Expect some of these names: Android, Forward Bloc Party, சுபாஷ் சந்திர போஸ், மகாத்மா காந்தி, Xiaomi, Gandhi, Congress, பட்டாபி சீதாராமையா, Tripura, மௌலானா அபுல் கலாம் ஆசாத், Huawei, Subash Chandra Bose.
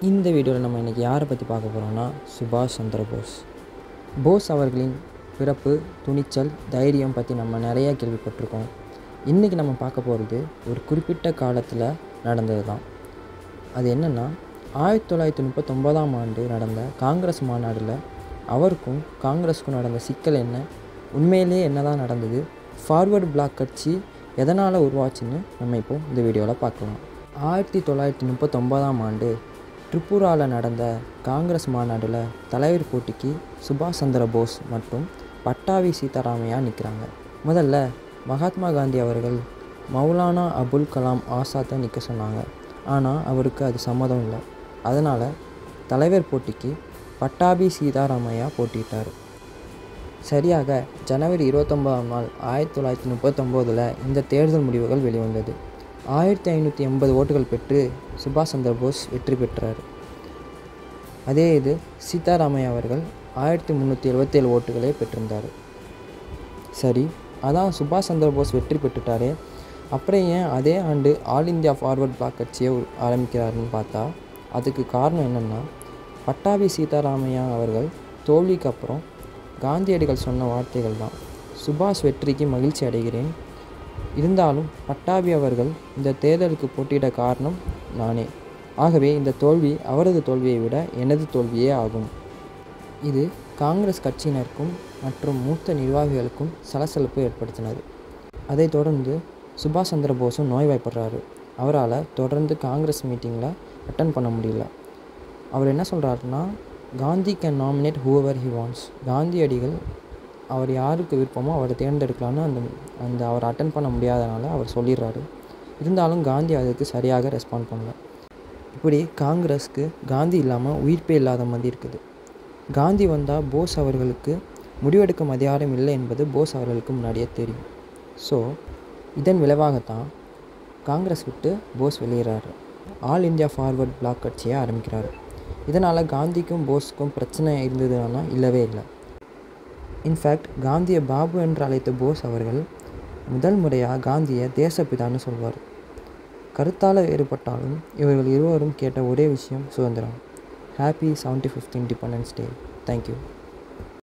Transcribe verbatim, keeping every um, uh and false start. In the video, we will talk about Subash Chandra Bose. Bose அவர்களின் பிறப்பு, துணிச்சல், தைரியம் பத்தி நம்ம நிறைய கேள்விப்பட்டிருக்கோம். இன்னைக்கு நம்ம பார்க்க போறது ஒரு குறிப்பிட்ட காலத்துல நடந்ததுதான். அது என்னன்னா ஆயிரத்து தொள்ளாயிரத்து முப்பத்தொன்பது ஆம் ஆண்டு நடந்த காங்கிரஸ் மாநாடுல அவருக்கும் காங்கிரஸுக்கும் நடந்த சிக்கல் என்ன? உண்மையிலேயே என்னதான் நடந்தது? ஃபார்வர்ட் பிளாக் கட்சி எதனால உருவாச்சுன்னு நம்ம இப்போ இந்த வீடியோல பார்க்கலாம். ஆயிரத்து தொள்ளாயிரத்து முப்பத்தொன்பது ஆம் ஆண்டு Tripura நடந்த காங்கிரஸ் மாநாடுல தலைவர் போட்டிக்கு சுபாஷ் சந்திர போஸ் மற்றும் பட்டாவி சீதாராமையா நிற்கிறாங்க. முதல்ல மகாத்மா காந்தி அவர்கள் மௌலானா அபுல் கலாம் ஆசாத்தை நிற்க சொன்னாங்க. ஆனால் அவருக்கு அது சம்மதம் இல்லை. அதனால் தலைவர் போட்டிக்கு பட்டாபி சீதாராமையா போட்டிட்டார். சரியாக ஜனவரி இருபத்தொன்பதாம் நாள் ஆயிரத்தி தொள்ளாயிரத்தி முப்பத்தொம்போதில் இந்த தேர்தல் முடிவுகள் வெளிவந்தது. ஆயிரத்தி ஐநூற்றி எண்பது ஓட்டுகள் பெற்று சுபாஷ் சந்திர போஸ் வெற்றி பெற்றார். அதே இது சீதாராமையா அவர்கள் ஆயிரத்தி முந்நூற்றி எழுபத்தி ஏழு ஓட்டுகளே பெற்றிருந்தார். சரி, அதான் சுபாஷ் சந்திர போஸ் வெற்றி பெற்றுட்டாரே, அப்புறம் ஏன் அதே ஆண்டு ஆல் இந்தியா ஃபார்வர்ட் பிளாக் கட்சியை ஆரம்பிக்கிறாருன்னு பார்த்தா அதுக்கு காரணம் என்னென்னா பட்டாபி சீதாராமையா அவர்கள் தோல்விக்கு அப்புறம் காந்தியடிகள் சொன்ன வார்த்தைகள் தான். சுபாஷ் வெற்றிக்கு மகிழ்ச்சி அடைகிறேன், இருந்தாலும் பட்டாபி அவர்கள் இந்த தேர்தலுக்கு போட்டியிட காரணம் நானே, ஆகவே இந்த தோல்வி அவரது தோல்வியை விட எனது தோல்வியே ஆகும். இது காங்கிரஸ் கட்சியினருக்கும் மற்றும் மூத்த நிர்வாகிகளுக்கும் சலசலப்பு ஏற்படுத்தினது. அதைத் தொடர்ந்து சுபாஷ் சந்திர போஸும் நோய்வாய்ப்படுறாரு. அவரால் தொடர்ந்து காங்கிரஸ் மீட்டிங்கில் அட்டன் பண்ண முடியல. அவர் என்ன சொல்கிறாருன்னா, Gandhi can nominate whoever he wants, காந்தியடிகள் அவர் யாருக்கு விருப்பமோ அவரை தேர்ந்தெடுக்கலான்னு அந்த அந்த அவர் அட்டன் பண்ண முடியாதனால அவர் சொல்லிடுறாரு. இருந்தாலும் காந்தி அதுக்கு சரியாக ரெஸ்பாண்ட் பண்ணல. இப்படி காங்கிரஸுக்கு காந்தி இல்லாமல் உயிர்ப்பே இல்லாத மாதிரி இருக்குது. காந்தி வந்தால் போஸ் அவர்களுக்கு முடிவெடுக்கும் அதிகாரம் இல்லை என்பது போஸ் அவர்களுக்கு முன்னாடியே தெரியும். ஸோ இதன் விளைவாகத்தான் காங்கிரஸ் விட்டு போஸ் வெளியேறாரு. ஆல் இந்தியா ஃபார்வர்ட் பிளாக் கட்சியை ஆரம்பிக்கிறாரு. இதனால் காந்திக்கும் போஸுக்கும் பிரச்சனை இருந்ததுன்னா இல்லவே இல்லை. இன்ஃபேக்ட் காந்தியை பாபு என்று அழைத்த போஸ் அவர்கள் முதல் முறையாக காந்தியை தேசப்பிதான்னு சொல்வார். கருத்தால் வேறுபட்டாலும் இவர்கள் இருவரும் கேட்ட ஒரே விஷயம் சுதந்திரம். Happy seventy fifth independence day. Thank you.